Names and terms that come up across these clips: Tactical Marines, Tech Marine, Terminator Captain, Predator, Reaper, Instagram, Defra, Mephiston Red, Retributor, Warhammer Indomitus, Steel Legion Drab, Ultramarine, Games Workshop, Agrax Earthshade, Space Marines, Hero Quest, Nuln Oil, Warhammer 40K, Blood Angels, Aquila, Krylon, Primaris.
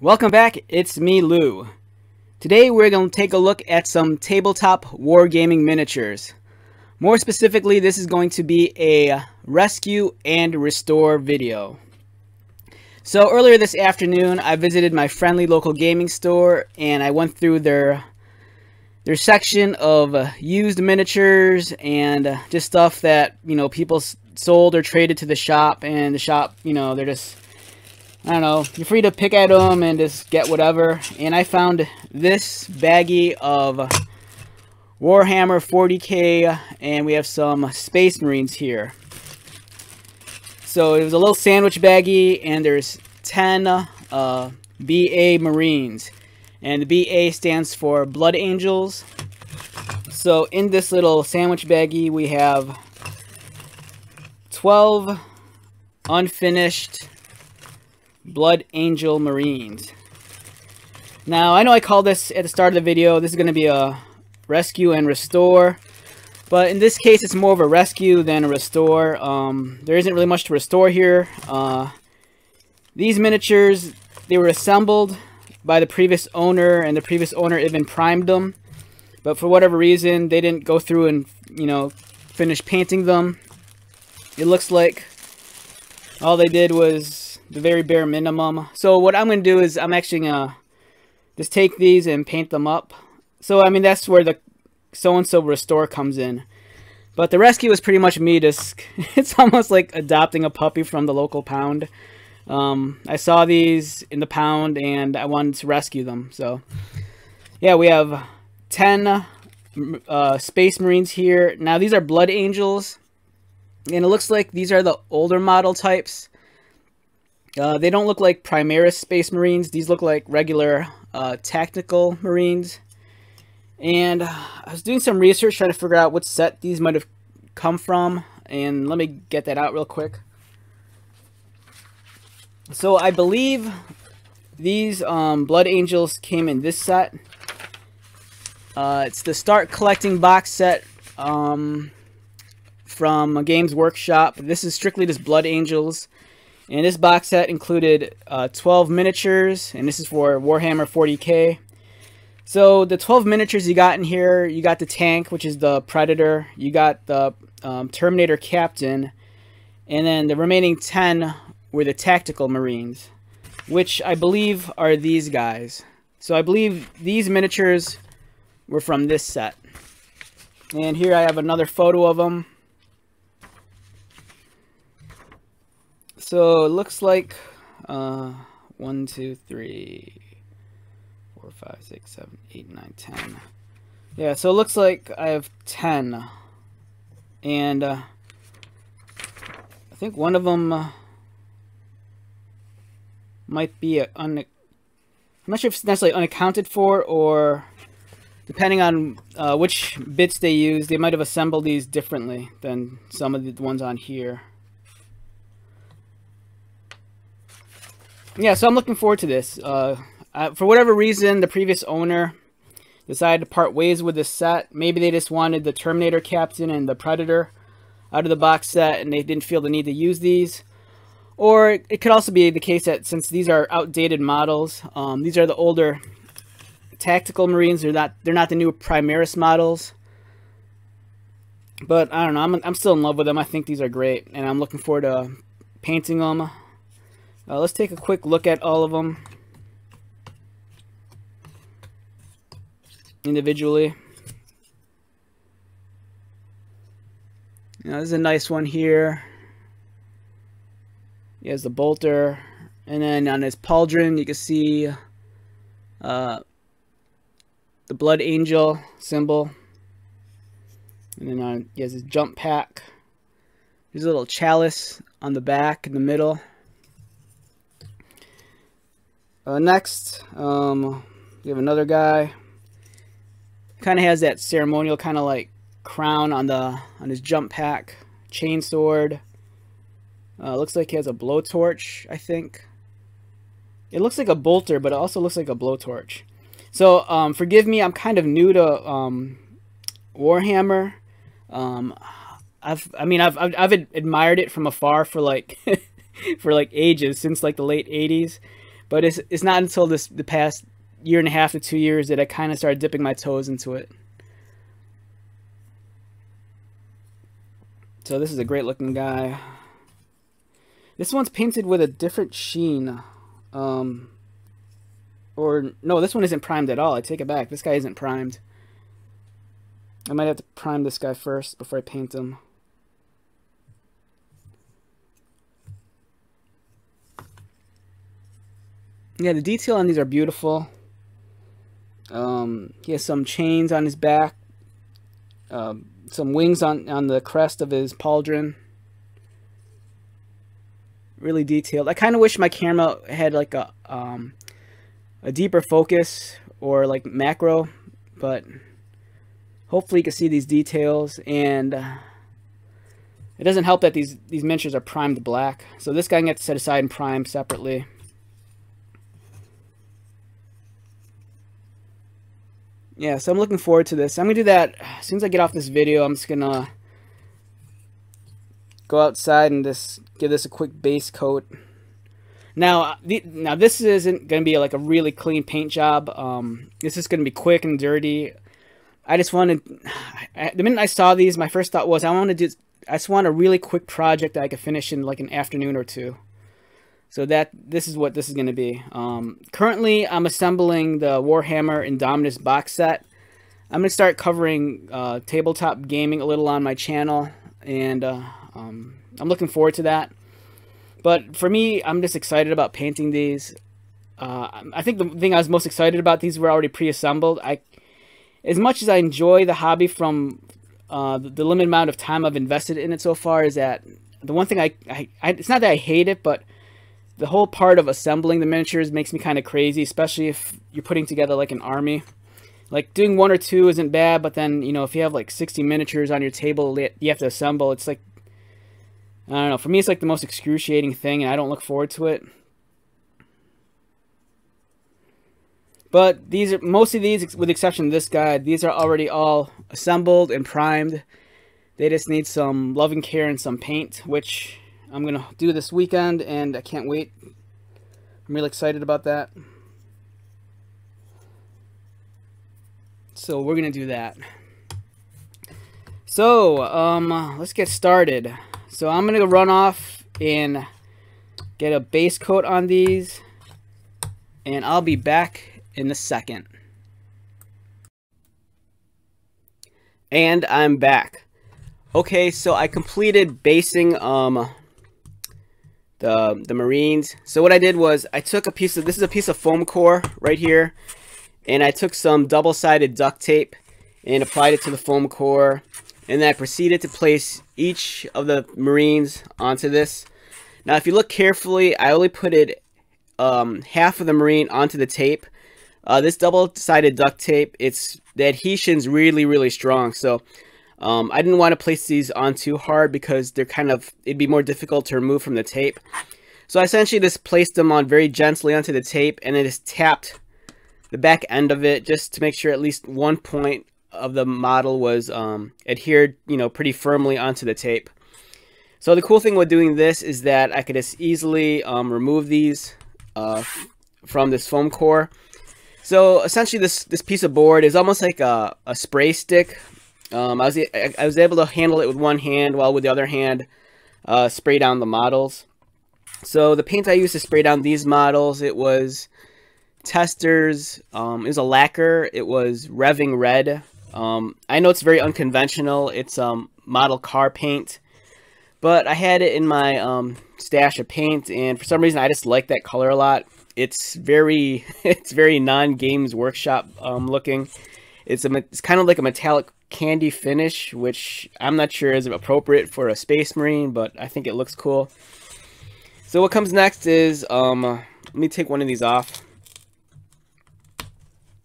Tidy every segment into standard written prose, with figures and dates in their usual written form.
Welcome back, it's me, Lou. Today we're going to take a look at some tabletop wargaming miniatures. More specifically, this is going to be a rescue and restore video. So earlier this afternoon, I visited my friendly local gaming store and I went through their section of used miniatures and just stuff that, you know, people sold or traded to the shop, and the shop, you know, they're just, I don't know, you're free to pick at them and just get whatever. And I found this baggie of Warhammer 40K, and we have some Space Marines here. So it was a little sandwich baggie, and there's 10 BA Marines. And the BA stands for Blood Angels. So in this little sandwich baggie, we have 12 unfinished Blood Angel Marines. Now, I know I called this at the start of the video, this is going to be a rescue and restore, but in this case it's more of a rescue than a restore. There isn't really much to restore here. These miniatures, they were assembled by the previous owner, and the previous owner even primed them, but for whatever reason they didn't go through and, you know, finish painting them. It looks like all they did was the very bare minimum. So what I'm going to do is I'm actually going to just take these and paint them up. So I mean, that's where the so-and-so restore comes in. But the rescue is pretty much me just, it's almost like adopting a puppy from the local pound. I saw these in the pound and I wanted to rescue them. So yeah, we have 10 Space Marines here. Now these are Blood Angels, and it looks like these are the older model types. They don't look like Primaris Space Marines. These look like regular Tactical Marines. And I was doing some research trying to figure out what set these might have come from. And let me get that out real quick. So I believe these Blood Angels came in this set. It's the Start Collecting box set from Games Workshop. This is strictly just Blood Angels. And this box set included 12 miniatures, and this is for Warhammer 40K. So the 12 miniatures you got in here, you got the tank, which is the Predator, you got the Terminator Captain, and then the remaining 10 were the Tactical Marines, which I believe are these guys. So I believe these miniatures were from this set. And here I have another photo of them. So it looks like 1, 2, 3, 4, 5, 6, 7, 8, 9, 10. Yeah, so it looks like I have 10. And I think one of them might be, I'm not sure if it's necessarily unaccounted for, or depending on which bits they use, they might have assembled these differently than some of the ones on here. Yeah, so I'm looking forward to this. For whatever reason, the previous owner decided to part ways with this set. Maybe they just wanted the Terminator Captain and the Predator out of the box set, and they didn't feel the need to use these. Or it could also be the case that since these are outdated models, these are the older Tactical Marines. They're not the new Primaris models. But I don't know. I'm still in love with them. I think these are great, and I'm looking forward to painting them. Let's take a quick look at all of them individually. Now, this is a nice one here. He has the bolter, and then on his pauldron you can see the Blood Angel symbol, and then on, he has his jump pack. There's a little chalice on the back in the middle. Next, we have another guy. Kind of has that ceremonial kind of like crown on the his jump pack. Chain sword. Looks like he has a blowtorch, I think. It looks like a bolter, but it also looks like a blowtorch. So, forgive me, I'm kind of new to Warhammer. I mean, I've admired it from afar for like for like ages, since like the late '80s. But it's not until the past year and a half to 2 years that I kind of started dipping my toes into it. So this is a great looking guy. This one's painted with a different sheen. Or no, this one isn't primed at all. I take it back. This guy isn't primed. I might have to prime this guy first before I paint him. Yeah, the detail on these are beautiful. He has some chains on his back, some wings on the crest of his pauldron. Really detailed. I kind of wish my camera had like a deeper focus or like macro, but hopefully you can see these details. And it doesn't help that these miniatures are primed black, so this guy can get set aside and prime separately. Yeah, so I'm looking forward to this. I'm going to do that as soon as I get off this video. I'm just going to go outside and just give this a quick base coat. Now this isn't going to be like a really clean paint job. This is going to be quick and dirty. I just wanted, the minute I saw these, my first thought was I just want a really quick project that I could finish in like an afternoon or two. So this is what this is going to be. Currently, I'm assembling the Warhammer Indomitus box set. I'm going to start covering tabletop gaming a little on my channel, and I'm looking forward to that. But for me, I'm just excited about painting these. I think the thing I was most excited about, these were already pre-assembled. As much as I enjoy the hobby from the limited amount of time I've invested in it so far, is that the one thing it's not that I hate it, but the whole part of assembling the miniatures makes me kind of crazy, especially if you're putting together like an army. Like doing one or two isn't bad, but then, you know, if you have like 60 miniatures on your table you have to assemble, it's like, I don't know, for me it's like the most excruciating thing, and I don't look forward to it. But these are, most of these, with the exception of this guy, these are already all assembled and primed. They just need some loving care and some paint, which I'm going to do this weekend, and I can't wait. I'm really excited about that. So we're going to do that. So let's get started. So I'm going to run off and get a base coat on these, and I'll be back in a second. And I'm back. Okay, so I completed basing the Marines. So what I did was I took a piece of, this is a piece of foam core right here, and I took some double-sided duct tape and applied it to the foam core, and then I proceeded to place each of the Marines onto this. Now if you look carefully, I only put it half of the Marine onto the tape. This double-sided duct tape, the adhesion's really strong, so I didn't want to place these on too hard because they're kind of, it'd be more difficult to remove from the tape. So I essentially just placed them on very gently onto the tape, and I just tapped the back end of it just to make sure at least one point of the model was adhered, you know, pretty firmly onto the tape. So the cool thing with doing this is that I could just easily remove these from this foam core. So essentially this piece of board is almost like a spray stick. I was able to handle it with one hand while with the other hand spray down the models. So the paint I used to spray down these models, it was Testers, it was a lacquer, it was Revving Red. I know it's very unconventional, it's model car paint, but I had it in my stash of paint, and for some reason I just like that color a lot. It's very it's very non-Games Workshop looking. It's kind of like a metallic candy finish, which I'm not sure is appropriate for a Space Marine, but I think it looks cool. So what comes next is, let me take one of these off.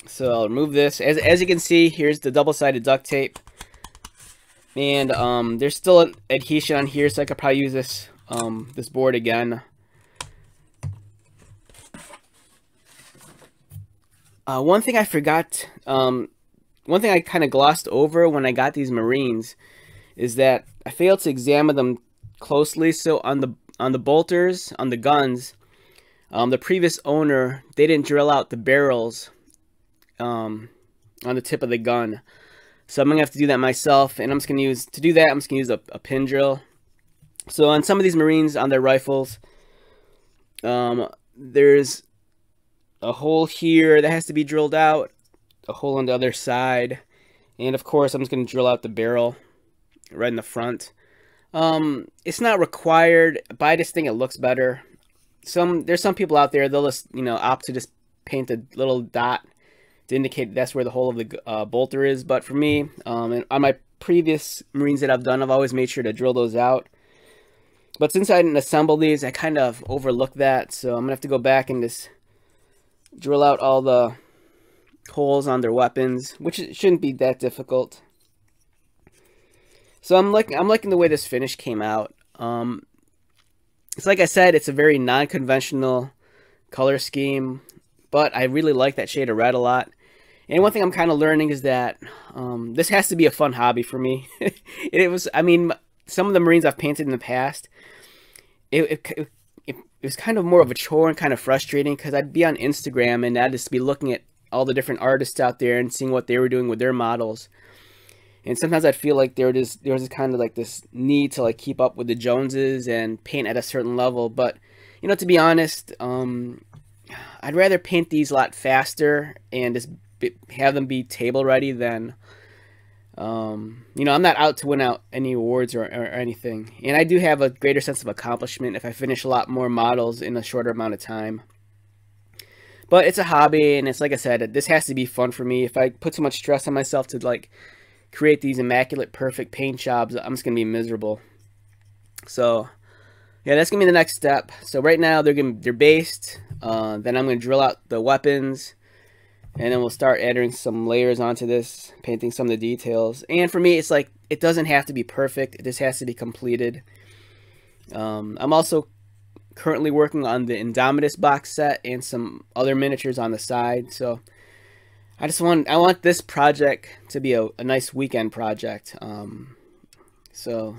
So I'll remove this. As you can see, here's the double-sided duct tape, and there's still an adhesion on here, so I could probably use this this board again. One thing I forgot, one thing I kind of glossed over when I got these Marines is that I failed to examine them closely. So on the bolters, on the guns, The previous owner, they didn't drill out the barrels on the tip of the gun. So I'm going to have to do that myself. And I'm just going to use, to do that, I'm just going to use a pin drill. So on some of these Marines, on their rifles, there's a hole here that has to be drilled out, a hole on the other side. And of course, I'm just going to drill out the barrel right in the front. It's not required, but I just think it looks better. There's some people out there, they'll just, you know, opt to just paint a little dot to indicate that's where the hole of the bolter is. But for me, and on my previous Marines that I've done, I've always made sure to drill those out. But since I didn't assemble these, I kind of overlooked that. So I'm going to have to go back and just drill out all the holes on their weapons, which shouldn't be that difficult. So I'm liking the way this finish came out. It's like I said, it's a very non-conventional color scheme, but I really like that shade of red a lot. And one thing I'm kind of learning is that this has to be a fun hobby for me. It was, I mean, some of the Marines I've painted in the past, it was kind of more of a chore and kind of frustrating because I'd be on Instagram and I'd just be looking at all the different artists out there and seeing what they were doing with their models. And sometimes I feel like there was kind of like this need to like keep up with the Joneses and paint at a certain level. But, you know, to be honest, I'd rather paint these a lot faster and just have them be table ready than, you know, I'm not out to win out any awards or anything. And I do have a greater sense of accomplishment if I finish a lot more models in a shorter amount of time. But it's a hobby, and it's like I said, this has to be fun for me. If I put too much stress on myself to like create these immaculate perfect paint jobs, I'm just gonna be miserable. So yeah, that's gonna be the next step. So right now they're based, then I'm gonna drill out the weapons, and then we'll start adding some layers onto this, painting some of the details. And for me, it's like, it doesn't have to be perfect, it just has to be completed. I'm also currently working on the Indomitus box set and some other miniatures on the side, so I want this project to be a nice weekend project. So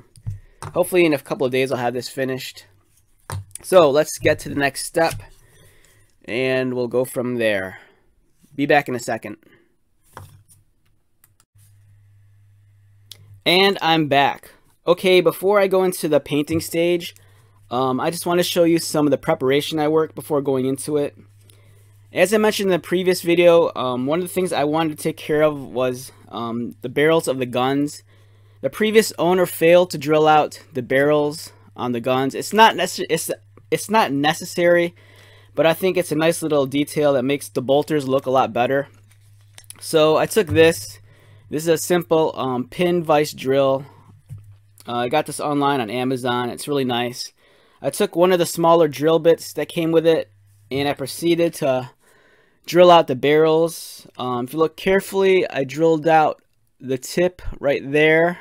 hopefully in a couple of days I'll have this finished. So let's get to the next step and we'll go from there. Be back in a second. And I'm back. Okay, before I go into the painting stage, I just want to show you some of the preparation I worked before going into it. As I mentioned in the previous video, one of the things I wanted to take care of was the barrels of the guns. The previous owner failed to drill out the barrels on the guns. It's not necessary, but I think it's a nice little detail that makes the bolters look a lot better. So I took this. This is a simple pin vice drill. I got this online on Amazon. It's really nice. I took one of the smaller drill bits that came with it, and I proceeded to drill out the barrels. If you look carefully, I drilled out the tip right there,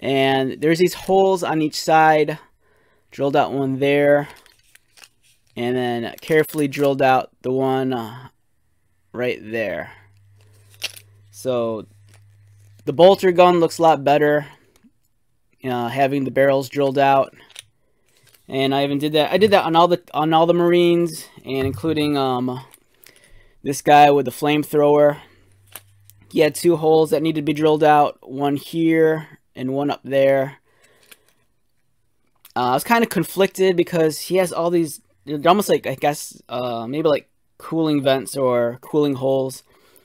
and there's these holes on each side. Drilled out one there, and then carefully drilled out the one right there. So the bolter gun looks a lot better, you know, having the barrels drilled out. And I even did that. I did that on all the Marines, and including this guy with the flamethrower. He had two holes that needed to be drilled out, one here and one up there. I was kind of conflicted because he has all these, they're almost like, I guess maybe like cooling vents or cooling holes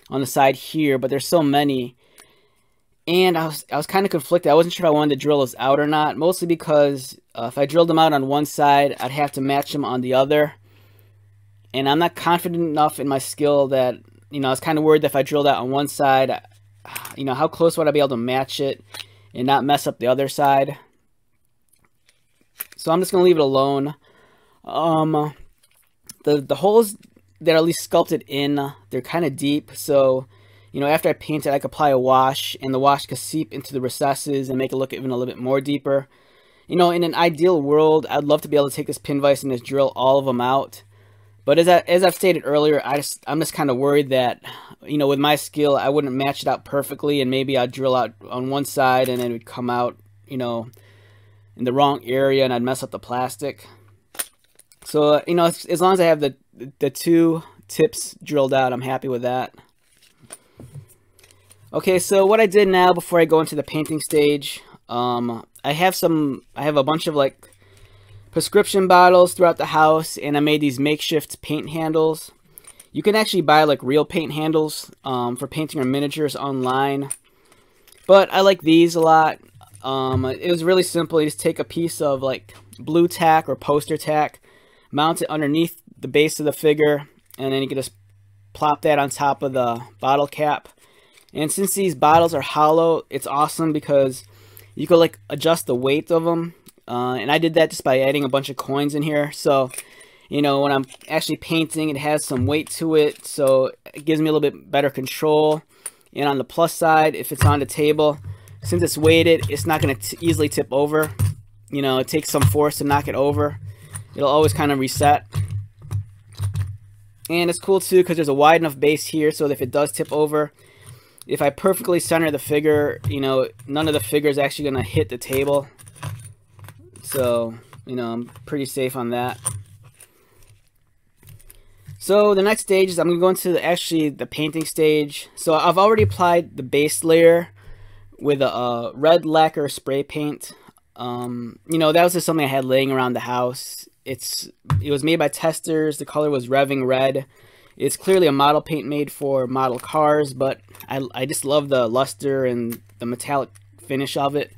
on the side here, but there's so many. And I was kind of conflicted. I wasn't sure if I wanted to drill those out or not, mostly because if I drilled them out on one side, I'd have to match them on the other. And I'm not confident enough in my skill that, you know, I was kind of worried that if I drilled out on one side, you know, how close would I be able to match it and not mess up the other side? So I'm just going to leave it alone. The holes that are at least sculpted in, they're kind of deep, so, you know, after I paint it, I could apply a wash, and the wash could seep into the recesses and make it look even a little bit more deeper. You know, in an ideal world, I'd love to be able to take this pin vise and just drill all of them out. But as I've stated earlier, I'm just kind of worried that, you know, with my skill, I wouldn't match it out perfectly, and maybe I'd drill out on one side, and then it would come out, you know, in the wrong area, and I'd mess up the plastic. So, you know, as long as I have the two tips drilled out, I'm happy with that. Okay, so what I did now before I go into the painting stage, I have a bunch of like prescription bottles throughout the house, and I made these makeshift paint handles. You can actually buy like real paint handles for painting our miniatures online, but I like these a lot. It was really simple. You just take a piece of like blue tack or poster tack, mount it underneath the base of the figure, and then you can just plop that on top of the bottle cap. And since these bottles are hollow, it's awesome because you can like adjust the weight of them. And I did that just by adding a bunch of coins in here. So, you know, when I'm actually painting, it has some weight to it. So it gives me a little bit better control. And on the plus side, if it's on the table, since it's weighted, it's not going to easily tip over. You know, it takes some force to knock it over. It'll always kind of reset. And it's cool too because there's a wide enough base here so that if it does tip over, if I perfectly center the figure, you know, none of the figure is actually going to hit the table. So, you know, I'm pretty safe on that. So the next stage is I'm going to go into the painting stage. So I've already applied the base layer with a red lacquer spray paint. You know, that was just something I had laying around the house. It was made by testers. The color was Revving Red. It's clearly a model paint made for model cars, but I just love the luster and the metallic finish of it.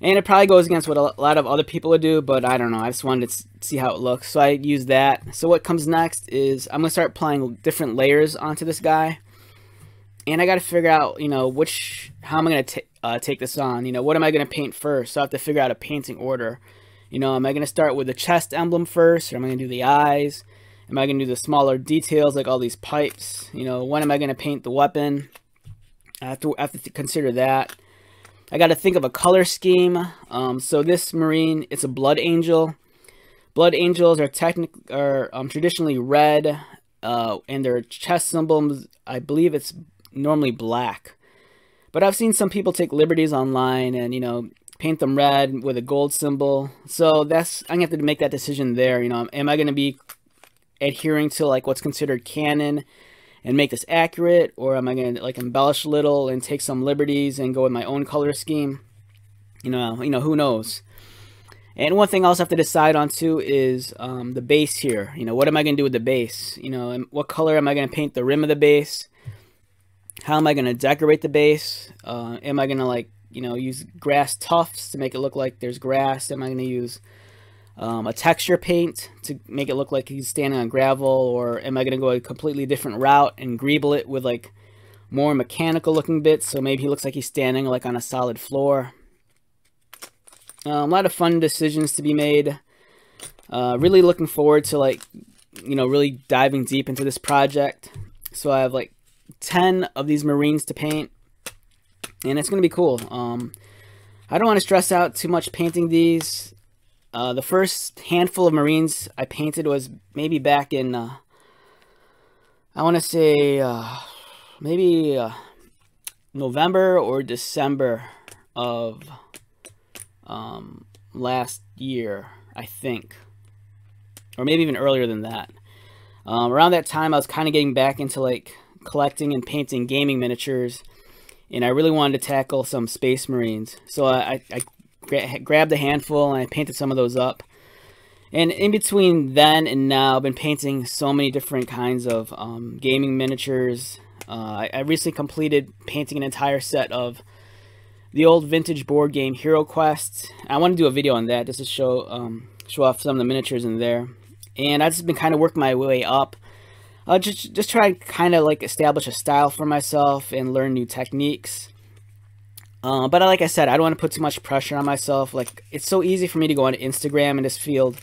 And it probably goes against what a lot of other people would do, but I don't know. I just wanted to see how it looks, so I used that. So what comes next is I'm going to start applying different layers onto this guy. And I got to figure out, you know, how am I going to take this on? You know, what am I going to paint first? So I have to figure out a painting order. You know, am I going to start with the chest emblem first, or am I going to do the eyes? Am I going to do the smaller details like all these pipes? You know, when am I going to paint the weapon? I have to consider that. I got to think of a color scheme. So this Marine, it's a Blood Angel. Blood Angels are traditionally red, and their chest symbols, I believe it's normally black. But I've seen some people take liberties online and, you know, paint them red with a gold symbol. So that's, I'm going to have to make that decision there. You know, am I going to be adhering to like what's considered canon and make this accurate, or am I gonna like embellish a little and take some liberties and go with my own color scheme? You know, who knows? And one thing I also have to decide on too is the base here. You know, what am I gonna do with the base? You know, and what color am I gonna paint the rim of the base? How am I gonna decorate the base? Am I gonna, like, you know, use grass tufts to make it look like there's grass? Am I gonna use a texture paint to make it look like he's standing on gravel? Or am I going to go a completely different route and greeble it with like more mechanical looking bits, so maybe he looks like he's standing like on a solid floor? A lot of fun decisions to be made. Really looking forward to, like, you know, really diving deep into this project. So I have like 10 of these Marines to paint, and it's going to be cool. I don't want to stress out too much painting these. The first handful of Marines I painted was maybe back in, I want to say, maybe November or December of last year, I think. Or maybe even earlier than that. Around that time, I was kind of getting back into, like, collecting and painting gaming miniatures. And I really wanted to tackle some Space Marines. So I grabbed a handful and I painted some of those up. And in between then and now, I've been painting so many different kinds of gaming miniatures. I recently completed painting an entire set of the old vintage board game Hero Quest. I want to do a video on that just to show off some of the miniatures in there. And I've just been kind of working my way up. I'll just try and kind of like establish a style for myself and learn new techniques. But like I said, I don't want to put too much pressure on myself. Like, it's so easy for me to go on Instagram and just feel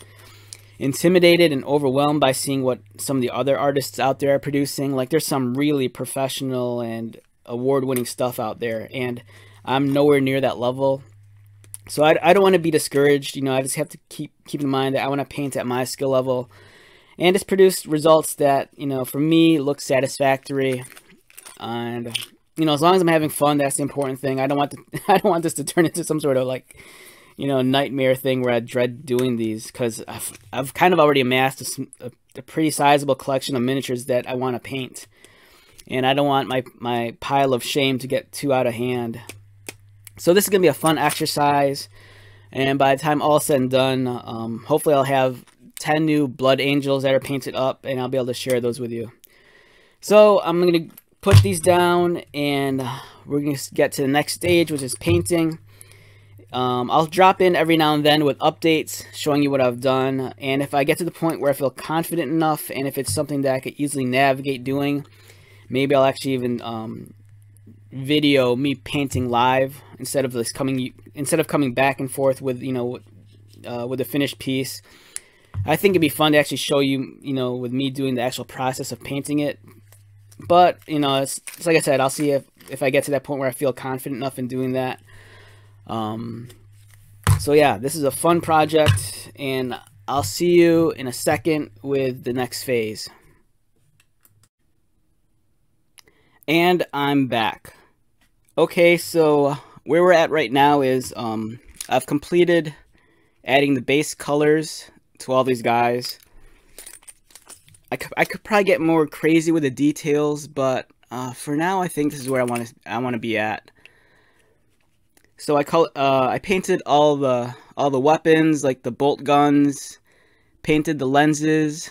intimidated and overwhelmed by seeing what some of the other artists out there are producing. Like, there's some really professional and award-winning stuff out there, and I'm nowhere near that level. So I don't want to be discouraged. You know, I just have to keep in mind that I want to paint at my skill level and just produce results that, you know, for me, look satisfactory. And you know, as long as I'm having fun, that's the important thing. I don't want this to turn into some sort of, like, you know, nightmare thing where I dread doing these, because I've kind of already amassed a pretty sizable collection of miniatures that I want to paint, and I don't want my pile of shame to get too out of hand. So this is going to be a fun exercise, and by the time all said and done, hopefully I'll have 10 new Blood Angels that are painted up, and I'll be able to share those with you. So I'm going to put these down, and we're going to get to the next stage, which is painting. I'll drop in every now and then with updates showing you what I've done, and if I get to the point where I feel confident enough, and if it's something that I could easily navigate doing, maybe I'll actually even video me painting live instead of this coming back and forth with, you know, with a finished piece. I think it'd be fun to actually show you, you know, with me doing the actual process of painting it. But, you know, it's like I said, I'll see if I get to that point where I feel confident enough in doing that. So yeah, this is a fun project, and I'll see you in a second with the next phase. And I'm back. Okay, so where we're at right now is I've completed adding the base colors to all these guys. I could probably get more crazy with the details, but for now I think this is where I want to be at. So I painted all the weapons, like the bolt guns, painted the lenses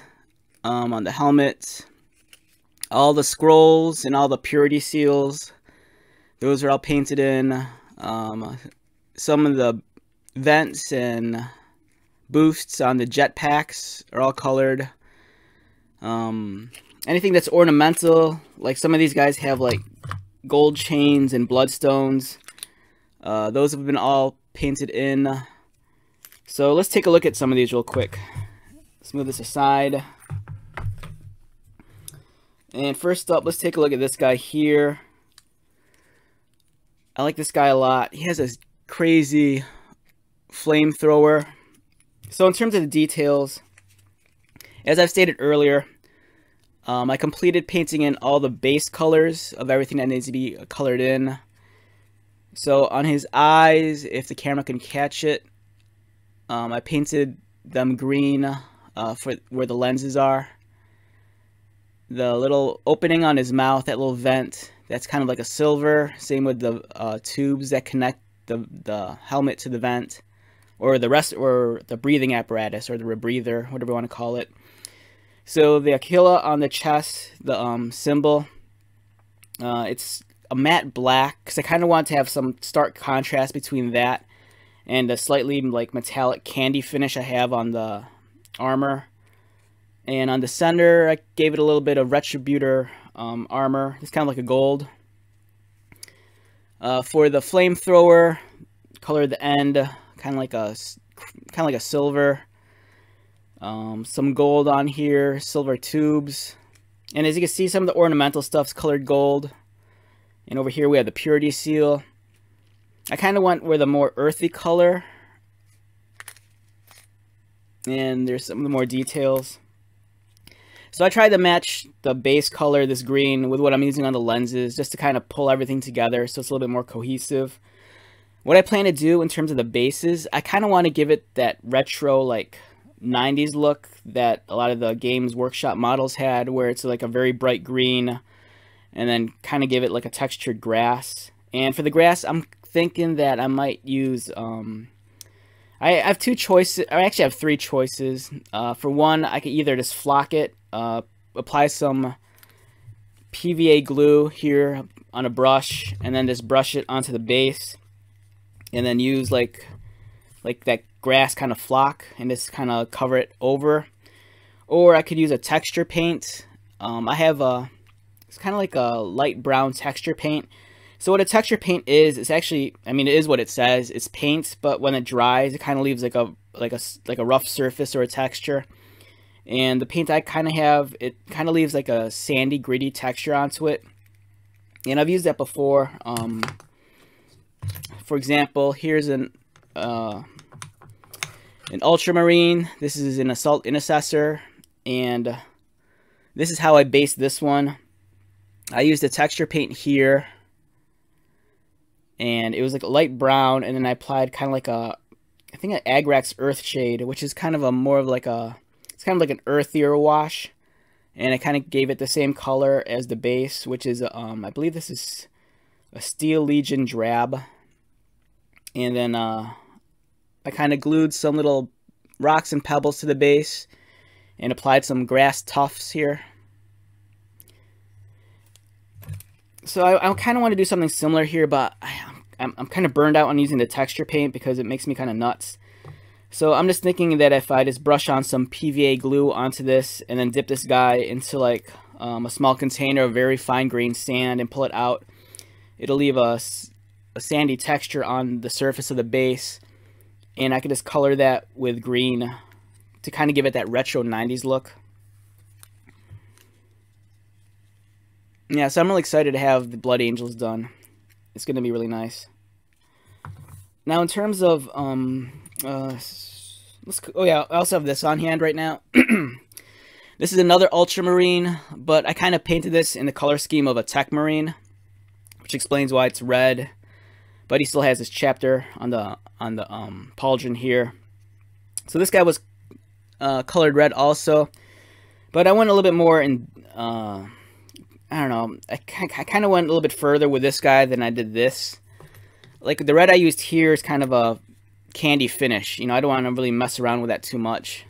on the helmets, all the scrolls and all the purity seals. Those are all painted in. Some of the vents and boosts on the jetpacks are all colored. Anything that's ornamental, like some of these guys have like gold chains and bloodstones. Those have been all painted in. So let's take a look at some of these real quick. Let's move this aside. And first up, let's take a look at this guy here. I like this guy a lot. He has this crazy flamethrower. So in terms of the details, as I've stated earlier, I completed painting in all the base colors of everything that needs to be colored in. So on his eyes, if the camera can catch it, I painted them green for where the lenses are. The little opening on his mouth, that little vent, that's kind of like a silver. Same with the tubes that connect the helmet to the vent, or the rest, or the breathing apparatus, or the rebreather, whatever you want to call it. So the Aquila on the chest, the symbol, it's a matte black, because I kind of want to have some stark contrast between that and the slightly like metallic candy finish I have on the armor. And on the center, I gave it a little bit of Retributor armor. It's kind of like a gold. For the flamethrower, colored the end, kind of like a silver. Some gold on here, silver tubes. And as you can see, some of the ornamental stuff's colored gold. And over here we have the purity seal. I kind of went with a more earthy color. And there's some of the more details. So I tried to match the base color, this green, with what I'm using on the lenses, just to kind of pull everything together so it's a little bit more cohesive. What I plan to do in terms of the bases, I kind of want to give it that retro, like, 90s look that a lot of the Games Workshop models had, where it's like a very bright green, and then kind of give it like a textured grass. And for the grass, I'm thinking that I might use... I have two choices. I actually have three choices. For one, I could either just flock it, apply some PVA glue here on a brush, and then just brush it onto the base, and then use like that grass kind of flock, and just kind of cover it over. Or I could use a texture paint. I have it's kind of like a light brown texture paint. So what a texture paint is, it's actually, I mean, it is what it says. It's paint, but when it dries, it kind of leaves like a rough surface or a texture. And the paint I kind of have, it kind of leaves like a sandy, gritty texture onto it. And I've used that before. For example, here's an Ultramarine. This is an Assault Intercessor, and this is how I based this one. I used a texture paint here, and it was like a light brown, and then I applied kind of like a I think an Agrax Earthshade, which is kind of a more of like a, it's kind of like an earthier wash, and I kind of gave it the same color as the base, which is I believe this is a Steel Legion Drab, and then I kind of glued some little rocks and pebbles to the base and applied some grass tufts here. So I kind of want to do something similar here, but I'm kind of burned out on using the texture paint because it makes me kind of nuts. So I'm just thinking that if I just brush on some PVA glue onto this and then dip this guy into like a small container of very fine grained sand and pull it out, it'll leave a sandy texture on the surface of the base, and I can just color that with green to kind of give it that retro 90s look. Yeah, so I'm really excited to have the Blood Angels done. It's going to be really nice. Now, in terms of, oh yeah, I also have this on hand right now. This is another Ultramarine, but I kind of painted this in the color scheme of a Tech Marine, which explains why it's red. But he still has his chapter on the pauldron here. So this guy was colored red also, but I went a little bit more in. I don't know. I kind of went a little bit further with this guy than I did this. Like the red I used here is kind of a candy finish. You know, I don't want to really mess around with that too much.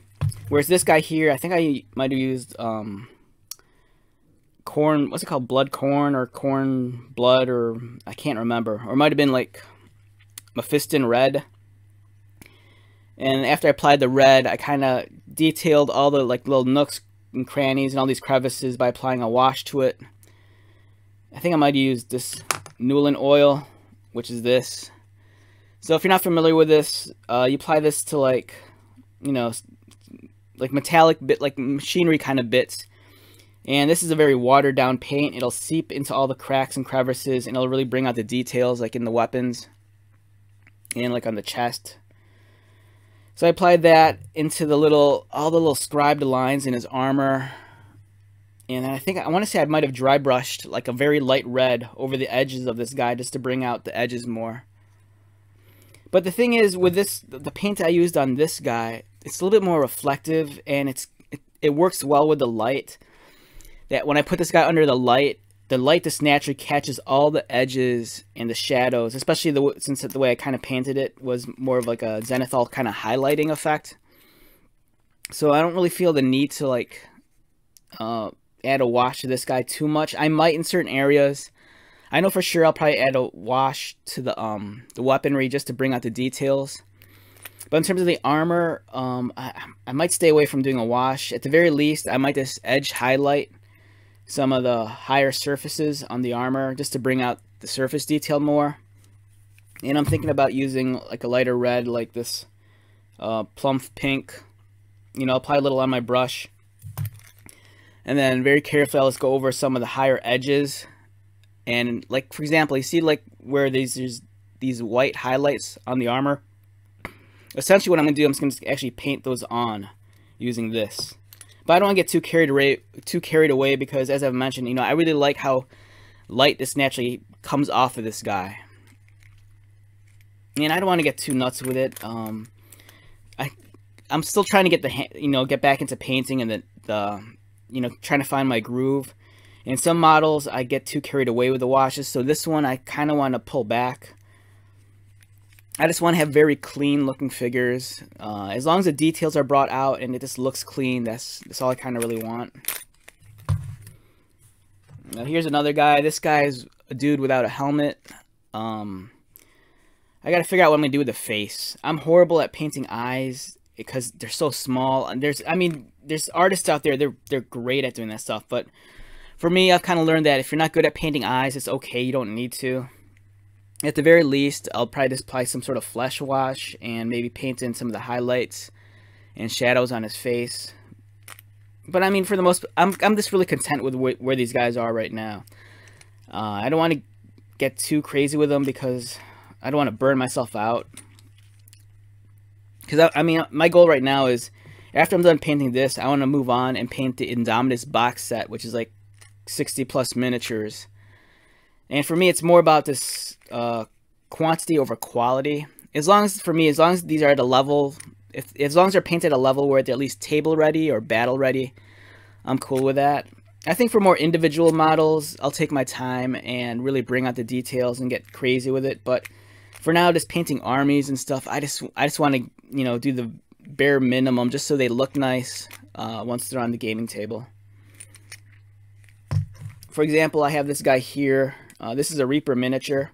Whereas this guy here, I think I might have used corn. What's it called? Blood corn or corn blood, or I can't remember. Or it might have been like Mephiston Red. And after I applied the red, I kind of detailed all the like little nooks and crannies and all these crevices by applying a wash to it. I think I might use this Nuln Oil, which is this. So if you're not familiar with this, you apply this to like, you know, like metallic bit, like machinery kind of bits. And this is a very watered down paint. It'll seep into all the cracks and crevices, and it'll really bring out the details, like in the weapons and like on the chest. So I applied that into the little, all the little scribed lines in his armor. And then I think, I want to say I might have dry brushed like a very light red over the edges of this guy just to bring out the edges more. But the thing is with this, the paint I used on this guy, it's a little bit more reflective, and it works well with the light. That when I put this guy under the light just naturally catches all the edges and the shadows, especially since the way I kind of painted it was more of like a zenithal kind of highlighting effect. So I don't really feel the need to like add a wash to this guy too much. I might in certain areas. I know for sure I'll probably add a wash to the weaponry just to bring out the details. But in terms of the armor, I might stay away from doing a wash. At the very least, I might just edge highlight some of the higher surfaces on the armor just to bring out the surface detail more. And I'm thinking about using like a lighter red, like this plum pink, you know, apply a little on my brush, and then very carefully I'll just go over some of the higher edges. And like, for example, you see like where there's these white highlights on the armor. Essentially what I'm going to do, I'm just going to actually paint those on using this. But I don't want to get too carried away because, as I've mentioned, you know, I really like how light this naturally comes off of this guy. And I don't want to get too nuts with it. I'm still trying to get get back into painting and the trying to find my groove. In some models, I get too carried away with the washes, so this one I kind of want to pull back. I just want to have very clean looking figures. As long as the details are brought out and it just looks clean, that's all I kind of really want. Now here's another guy. This guy's a dude without a helmet. I got to figure out what I'm going to do with the face. I'm horrible at painting eyes because they're so small. And there's artists out there, they're great at doing that stuff. But for me, I've kind of learned that if you're not good at painting eyes, it's okay. You don't need to. At the very least, I'll probably just apply some sort of flesh wash and maybe paint in some of the highlights and shadows on his face. But I mean, for the most, I'm just really content with where these guys are right now. I don't want to get too crazy with them because I don't want to burn myself out. Because I mean, my goal right now is, after I'm done painting this, I want to move on and paint the Indomitus box set, which is like 60 plus miniatures. And for me, it's more about this quantity over quality. as long as, for me, as long as these are at a level, as long as they're painted at a level where they're at least table ready or battle ready, I'm cool with that. I think for more individual models, I'll take my time and really bring out the details and get crazy with it. But for now, just painting armies and stuff, I just want to, you know, do the bare minimum just so they look nice once they're on the gaming table. For example, I have this guy here. This is a Reaper miniature,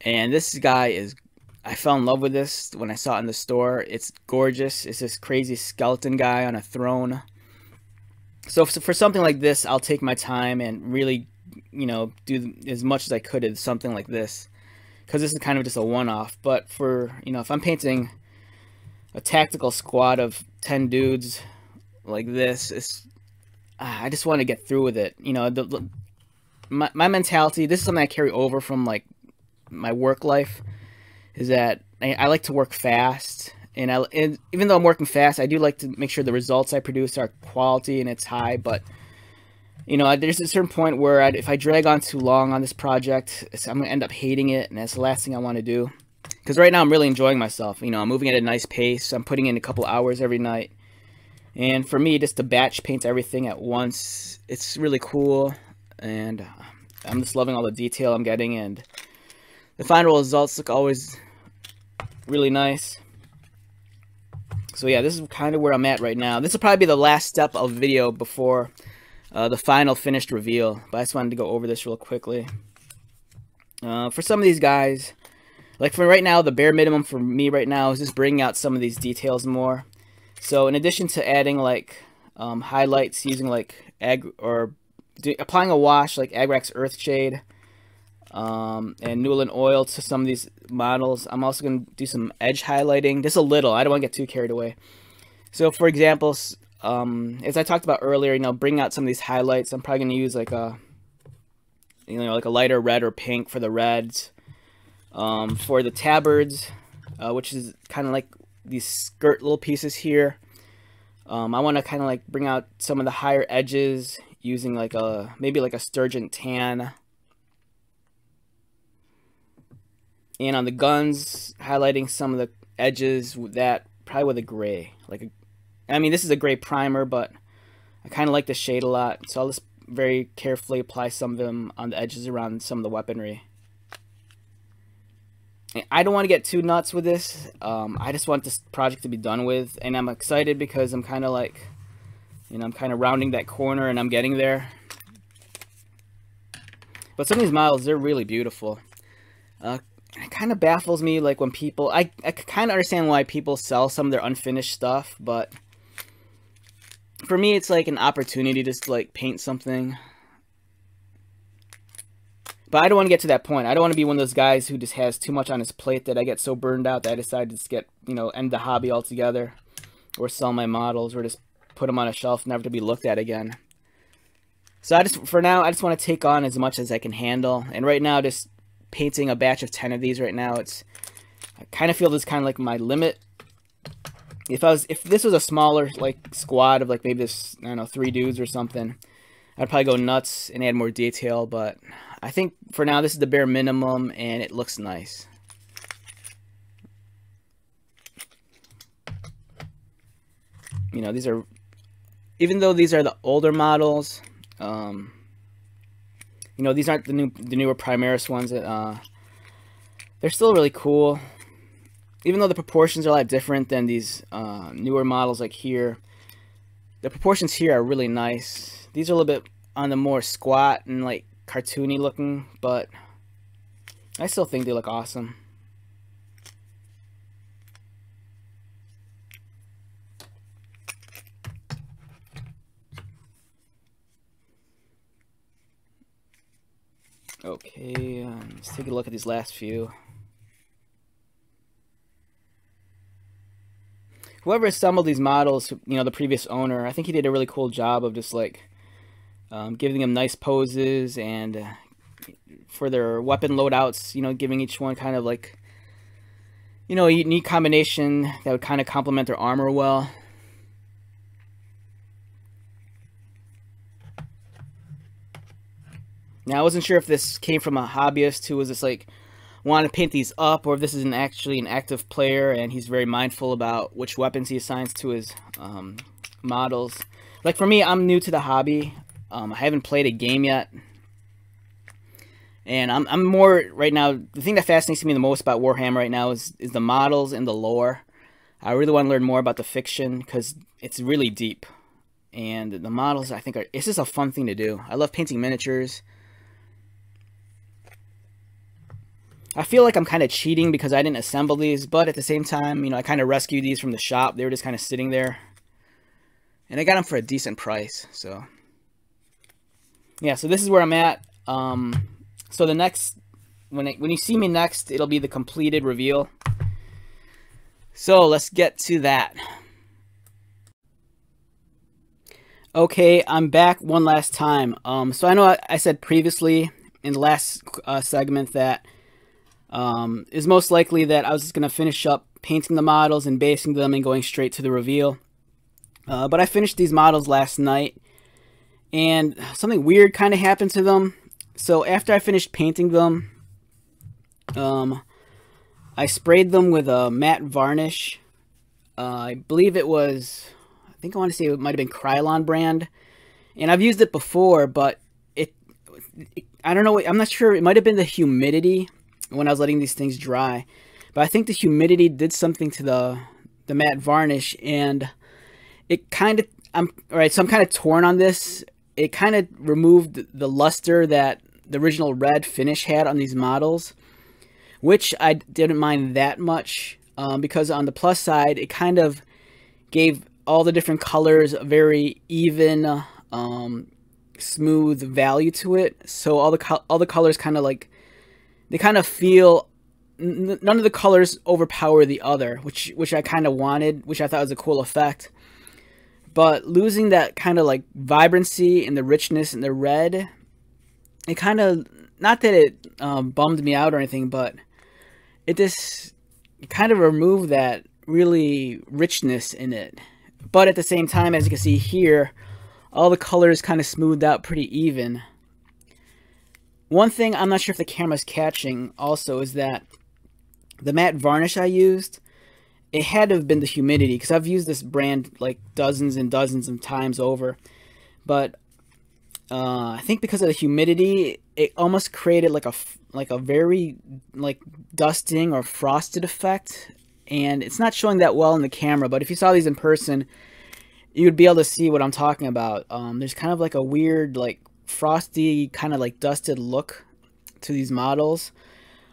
and this guy is, I fell in love with this when I saw it in the store. It's gorgeous. It's this crazy skeleton guy on a throne. So for something like this, I'll take my time and really, you know, do as much as I could in something like this, because this is kind of just a one-off. But for, you know, if I'm painting a tactical squad of 10 dudes like this, it's, I just want to get through with it. You know, my mentality, this is something I carry over from, like, my work life, is that I like to work fast. And even though I'm working fast, I do like to make sure the results I produce are quality and it's high. But, you know, there's a certain point where if I drag on too long on this project, I'm going to end up hating it, and that's the last thing I want to do. Because right now I'm really enjoying myself. You know, I'm moving at a nice pace. I'm putting in a couple hours every night. And for me, just to batch paint everything at once, it's really cool. And I'm just loving all the detail I'm getting. And the final results look always really nice. So yeah, this is kind of where I'm at right now. This will probably be the last step of the video before the final finished reveal. But I just wanted to go over this real quickly. For some of these guys, like for right now, the bare minimum for me right now is just bringing out some of these details more. So in addition to adding like highlights, using like applying a wash like Agrax Earthshade and Nuln Oil to some of these models, I'm also going to do some edge highlighting, just a little. I don't want to get too carried away. So for example, as I talked about earlier, you know, bring out some of these highlights. I'm probably going to use like a, you know, like a lighter red or pink for the reds. For the tabards, which is kind of like these skirt little pieces here, I want to kind of like bring out some of the higher edges using like a, maybe like a sturgeon tan. And on the guns, highlighting some of the edges with that, probably with a gray. Like, I mean, this is a gray primer, but I kind of like the shade a lot. So I'll just very carefully apply some of them on the edges around some of the weaponry. And I don't want to get too nuts with this. I just want this project to be done with. And I'm excited because I'm kind of like, you know, I'm kind of rounding that corner and I'm getting there. But some of these models, they're really beautiful. It kind of baffles me, like, when people... I kind of understand why people sell some of their unfinished stuff, but for me, it's, like, an opportunity just to, like, paint something. But I don't want to get to that point. I don't want to be one of those guys who just has too much on his plate that I get so burned out that I decide to just get, you know, end the hobby altogether, or sell my models, or just put them on a shelf never to be looked at again. So I just, for now, I just want to take on as much as I can handle, and right now, just... painting a batch of 10 of these right now, it's, I kind of feel this is kind of like my limit. If this was a smaller like squad of like maybe this, I don't know, 3 dudes or something, I'd probably go nuts and add more detail. But I think for now this is the bare minimum and it looks nice. You know, these are, even though these are the older models, you know, these aren't the newer Primaris ones. That, they're still really cool. Even though the proportions are a lot different than these newer models like here, the proportions here are really nice. These are a little bit on the more squat and like cartoony looking, but I still think they look awesome. Okay, let's take a look at these last few. Whoever assembled these models, you know, the previous owner, I think he did a really cool job of just like giving them nice poses, and for their weapon loadouts, you know, giving each one kind of like, you know, a unique combination that would kind of complement their armor well. Now, I wasn't sure if this came from a hobbyist who was just like, want to paint these up, or if this is actually an active player and he's very mindful about which weapons he assigns to his models. Like for me, I'm new to the hobby. I haven't played a game yet. And I'm more, right now, the thing that fascinates me the most about Warhammer right now is the models and the lore. I really want to learn more about the fiction because it's really deep. And the models, I think, it's just a fun thing to do. I love painting miniatures. I feel like I'm kind of cheating because I didn't assemble these, but at the same time, you know, I kind of rescued these from the shop. They were just kind of sitting there. And I got them for a decent price, so. Yeah, so this is where I'm at. So the next, when you see me next, it'll be the completed reveal. So let's get to that. Okay, I'm back one last time. So I know I said previously in the last segment that it's most likely that I was just going to finish up painting the models and basing them and going straight to the reveal. But I finished these models last night, and something weird kind of happened to them. So after I finished painting them, I sprayed them with a matte varnish. I believe it was... I think I want to say it might have been Krylon brand, and I've used it before, but I don't know, I'm not sure, it might have been the humidity when I was letting these things dry, but I think the humidity did something to the matte varnish, and it kind of, I'm kind of torn on this. It kind of removed the luster that the original red finish had on these models, which I didn't mind that much, because on the plus side, it kind of gave all the different colors a very even, smooth value to it. So all the colors kind of like, they kind of feel, none of the colors overpower the other, which I kind of wanted, which I thought was a cool effect. But losing that kind of like vibrancy and the richness and the red, it kind of, not that it bummed me out or anything, but it just kind of removed that really richness in it. But at the same time, as you can see here, all the colors kind of smoothed out pretty even. One thing I'm not sure if the camera's catching also is that the matte varnish I used, it had to have been the humidity, because I've used this brand like dozens and dozens of times over. But I think because of the humidity, it almost created like a very like dusting or frosted effect. And it's not showing that well in the camera, but if you saw these in person, you would be able to see what I'm talking about. There's kind of like a weird, like, frosty, kind of like dusted look to these models,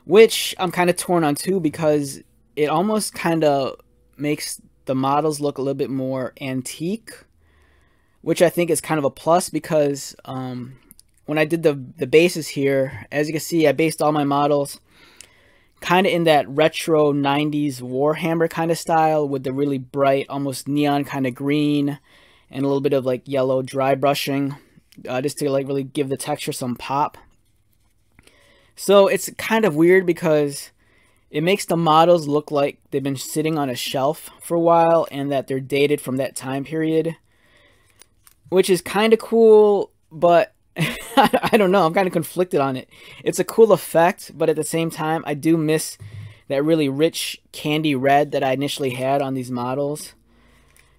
which I'm kind of torn on too, because it almost kind of makes the models look a little bit more antique, which I think is kind of a plus, because when I did the bases here, as you can see, I based all my models kind of in that retro 90s Warhammer kind of style, with the really bright, almost neon kind of green and a little bit of like yellow dry brushing, just to like really give the texture some pop. So it's kind of weird because it makes the models look like they've been sitting on a shelf for a while and that they're dated from that time period, which is kind of cool, but I don't know, I'm kind of conflicted on it. It's a cool effect, but at the same time, I do miss that really rich candy red that I initially had on these models.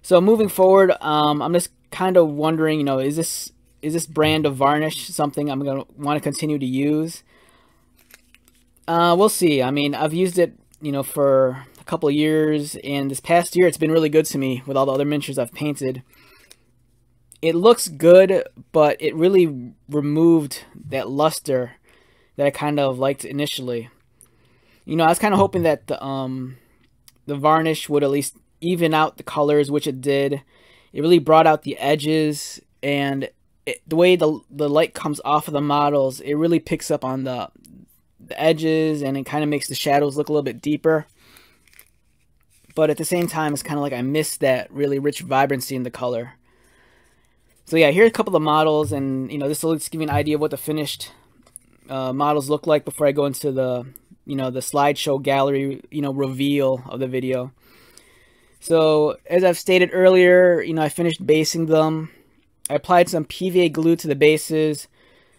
So moving forward, I'm just kind of wondering, you know, is this brand of varnish something I'm going to want to continue to use? We'll see. I mean, I've used it, you know, for a couple of years, and this past year it's been really good to me with all the other miniatures I've painted. It looks good, but it really removed that luster that I kind of liked initially. You know, I was kind of hoping that the varnish would at least even out the colors, which it did. It really brought out the edges, and the way the light comes off of the models, it really picks up on the edges, and it kind of makes the shadows look a little bit deeper. But at the same time, it's kind of like I miss that really rich vibrancy in the color. So yeah, here are a couple of models, and you know, this will just give you an idea of what the finished models look like before I go into the, you know, the slideshow gallery, you know, reveal of the video. So as I've stated earlier, you know, I finished basing them. I applied some PVA glue to the bases,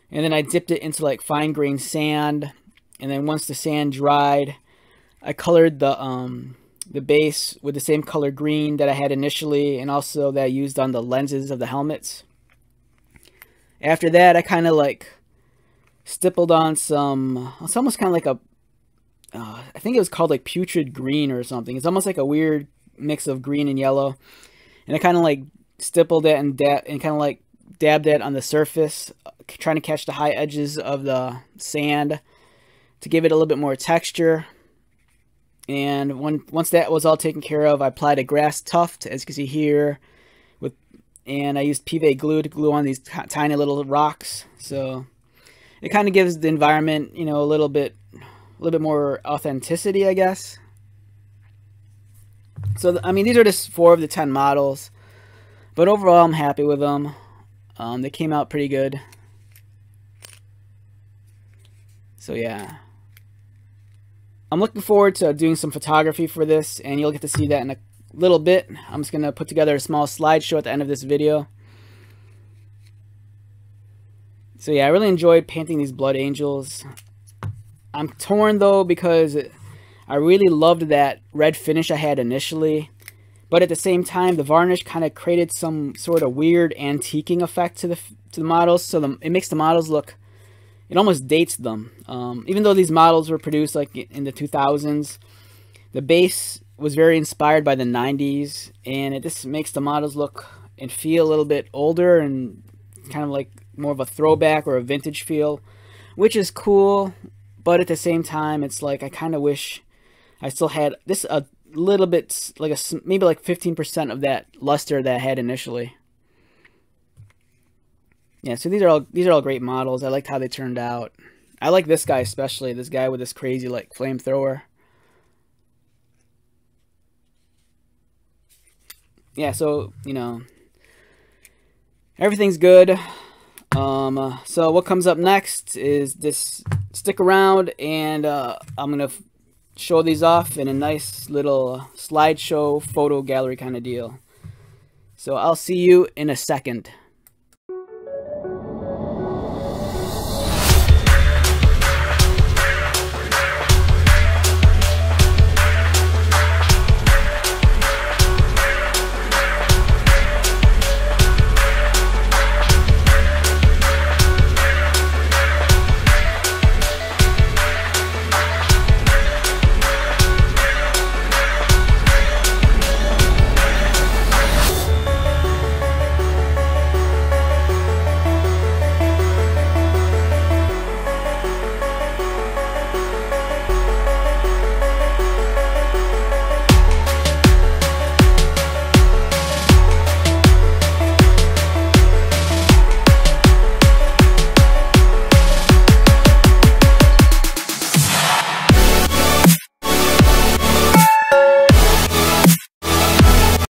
and then I dipped it into like fine grained sand, And then once the sand dried, I colored the base with the same color green that I had initially and also that I used on the lenses of the helmets. After that, I kind of like stippled on some, it's almost kind of like a, I think it was called like putrid green or something. It's almost like a weird mix of green and yellow. And I kind of like stippled it and kind of like dabbed it on the surface, trying to catch the high edges of the sand to give it a little bit more texture. And once that was all taken care of, I applied a grass tuft, as you can see here, and I used Pive glue to glue on these tiny little rocks. So it kind of gives the environment, you know, a little bit more authenticity, I guess. So, I mean, these are just 4 of the 10 models, but overall I'm happy with them. They came out pretty good. So yeah, I'm looking forward to doing some photography for this, and you'll get to see that in a little bit. I'm just going to put together a small slideshow at the end of this video. So yeah, I really enjoyed painting these Blood Angels. I'm torn though, because I really loved that red finish I had initially, but at the same time the varnish kind of created some sort of weird antiquing effect to the models, so it makes the models look, it almost dates them. Even though these models were produced like in the 2000s, the base was very inspired by the 90s, and it just makes the models look and feel a little bit older and kind of like more of a throwback or a vintage feel, which is cool. But at the same time, it's like I kind of wish I still had this a little bit, like maybe like 15% of that luster that I had initially. Yeah, so these are all great models. I liked how they turned out. I like this guy especially. This guy with this crazy like flamethrower. Yeah, so you know, everything's good. So what comes up next is this. Stick around, and I'm gonna show these off in a nice little slideshow photo gallery kind of deal. So I'll see you in a second.